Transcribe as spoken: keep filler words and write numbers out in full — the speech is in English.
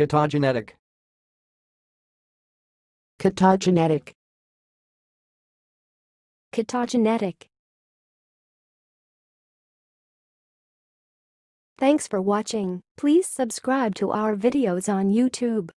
Ketogenic. Ketogenic. Ketogenic. Thanks for watching. Please subscribe to our videos on YouTube.